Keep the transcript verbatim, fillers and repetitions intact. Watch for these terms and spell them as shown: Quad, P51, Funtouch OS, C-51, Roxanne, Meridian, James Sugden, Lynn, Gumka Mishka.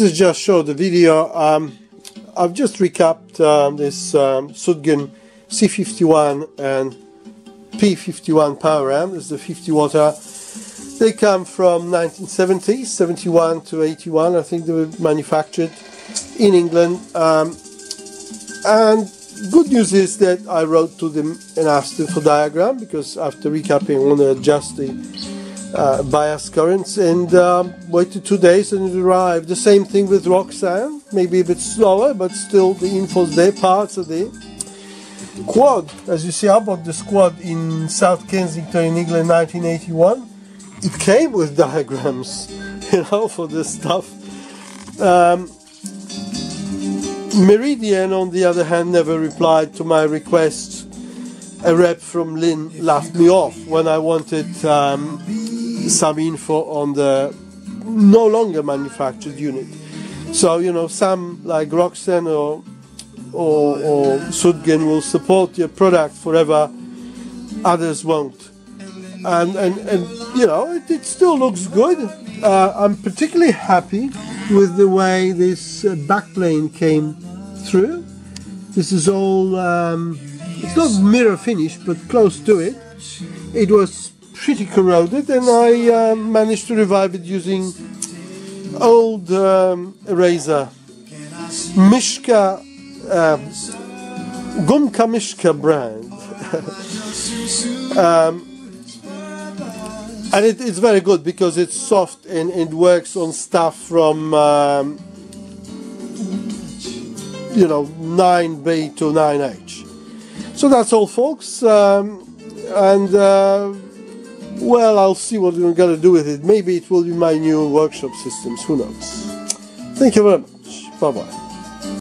this is just showed the video. Um, I've just recapped um, this um, Sugden C fifty-one and P fifty-one power amp. This is the fifty watt hour. They come from nineteen seventies, seventy-one to eighty-one, I think they were manufactured in England. Um, and good news is that I wrote to them and asked them for diagram, because after recapping I want to adjust the uh, bias currents, and um, waited two days and it arrived. The same thing with Roxanne, maybe a bit slower, but still the info's there, parts are there. Quad, as you see, I bought this Quad in South Kensington in England nineteen eighty-one. It came with diagrams, you know, for this stuff. Um, Meridian, on the other hand, never replied to my request. A rep from Lynn laughed me off when I wanted um, some info on the no longer manufactured unit. So, you know, some like Roxanne or or, or Sugden will support your product forever, others won't. And, and, and you know, it, it still looks good. Uh, I'm particularly happy with the way this uh, backplane came through. This is all, um, it's not mirror finish, but close to it. It was pretty corroded, and I uh, managed to revive it using old um, eraser. Mishka, uh, Gumka Mishka brand. um, And it, it's very good because it's soft and it works on stuff from, um, you know, nine B to nine H. So that's all, folks. Um, and, uh, well, I'll see what we're going to do with it. Maybe it will be my new workshop systems. Who knows? Thank you very much. Bye-bye.